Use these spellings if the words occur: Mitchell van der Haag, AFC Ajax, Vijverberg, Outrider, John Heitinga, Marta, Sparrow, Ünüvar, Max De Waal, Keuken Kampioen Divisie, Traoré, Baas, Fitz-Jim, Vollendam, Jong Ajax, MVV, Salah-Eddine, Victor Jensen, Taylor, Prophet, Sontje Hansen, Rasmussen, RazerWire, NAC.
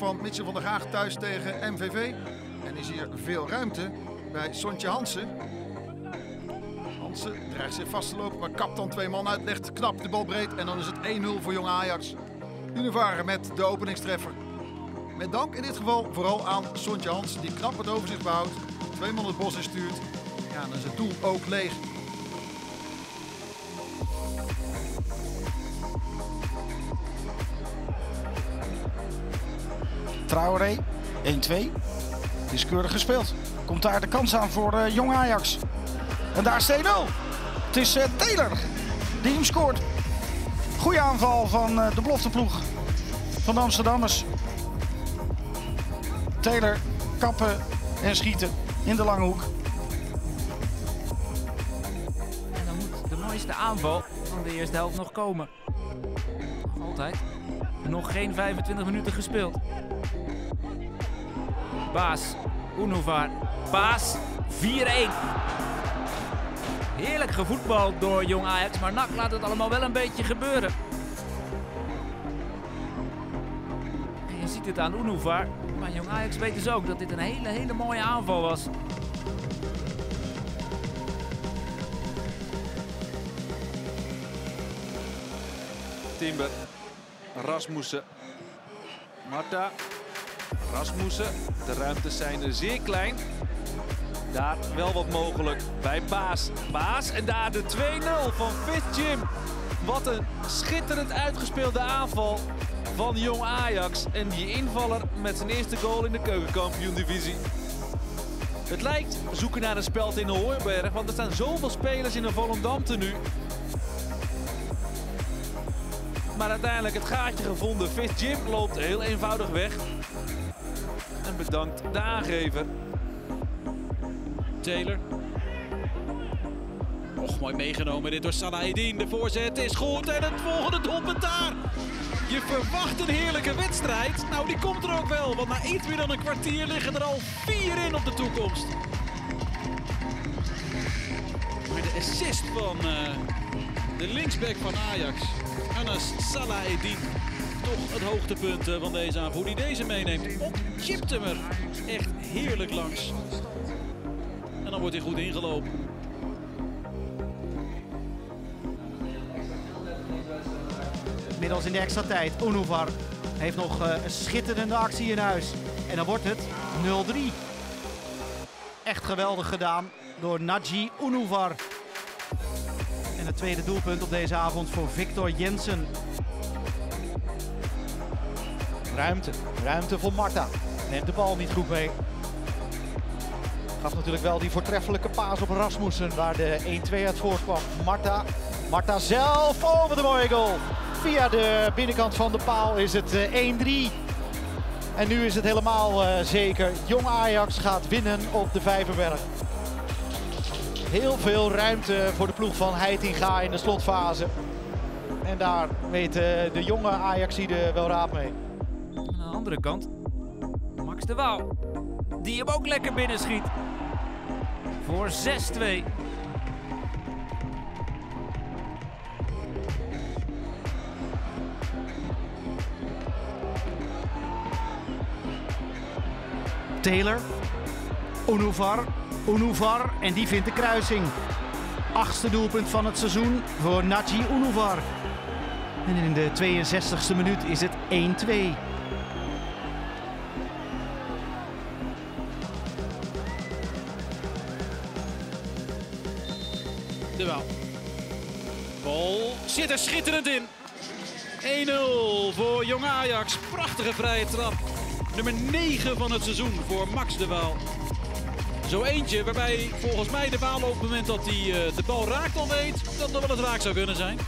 van Mitchell van der Haag thuis tegen MVV. En is hier veel ruimte bij Sontje Hansen. Hansen dreigt zich vast te lopen, maar kapt dan twee man uit. Legt knap de bal breed en dan is het 1-0 voor Jong Ajax. Ünüvar met de openingstreffer. Met dank in dit geval vooral aan Sontje Hansen, die knap het overzicht behoudt. Twee man het bos instuurt. Ja, dan is het doel ook leeg. Traoré, 1-2. Is keurig gespeeld. Komt daar de kans aan voor Jong Ajax. En daar is 2-0. Het is Taylor die hem scoort. Goeie aanval van de belofteploeg van de Amsterdammers. Taylor kappen en schieten in de lange hoek. En dan moet de mooiste aanval van de eerste helft nog komen. Altijd. Nog geen 25 minuten gespeeld. Baas, Ünüvar, Baas, 4-1. Heerlijk gevoetbald door Jong Ajax, maar NAC laat het allemaal wel een beetje gebeuren. En je ziet het aan Ünüvar, maar Jong Ajax weet dus ook dat dit een hele mooie aanval was. Timber, Rasmussen, Marta. Rasmussen, de ruimtes zijn er zeer klein. Daar wel wat mogelijk bij Baas. Baas en daar de 2-0 van Fitz-Jim. Wat een schitterend uitgespeelde aanval van Jong Ajax. En die invaller met zijn eerste goal in de Keuken Kampioen Divisie. Het lijkt zoeken naar een speld in de Hooiberg, want er staan zoveel spelers in een Vollendam tenue. Maar uiteindelijk het gaatje gevonden. Fitz-Jim loopt heel eenvoudig weg. En bedankt de aangever. Taylor. Och, mooi meegenomen dit door Salah-Eddine. De voorzet is goed en het volgende doelpunt daar. Je verwacht een heerlijke wedstrijd. Nou, die komt er ook wel. Want na iets meer dan een kwartier liggen er al 4 in op de toekomst. Maar de assist van de linksback van Ajax. Anas Salah-Eddine. Toch het hoogtepunt van deze aanvoer die deze meeneemt. Op chipt hem er echt heerlijk langs. En dan wordt hij goed ingelopen. Middels in de extra tijd. Ünüvar heeft nog een schitterende actie in huis. En dan wordt het 0-3. Echt geweldig gedaan door Naji Ünüvar. En het tweede doelpunt op deze avond voor Victor Jensen. Ruimte. Ruimte voor Marta. Neemt de bal niet goed mee. Gaf natuurlijk wel die voortreffelijke paas op Rasmussen, waar de 1-2 uit voorkwam. Marta. Marta zelf. Oh, wat een mooie goal. Via de binnenkant van de paal is het 1-3. En nu is het helemaal zeker. Jong Ajax gaat winnen op de Vijverberg. Heel veel ruimte voor de ploeg van Heitinga in de slotfase. En daar weten de jonge Ajaxiden wel raad mee. Aan de andere kant, Max De Waal. Die hem ook lekker binnenschiet. Voor 6-2. Taylor, Ünüvar en die vindt de kruising. 8e doelpunt van het seizoen voor Naji Ünüvar. En in de 62e minuut is het 1-2. De Waal. Bal zit er schitterend in. 1-0 voor Jong Ajax. Prachtige vrije trap. Nummer 9 van het seizoen voor Max De Waal. Zo eentje waarbij volgens mij De Waal op het moment dat hij de bal raakt al weet dat nog wel het raak zou kunnen zijn.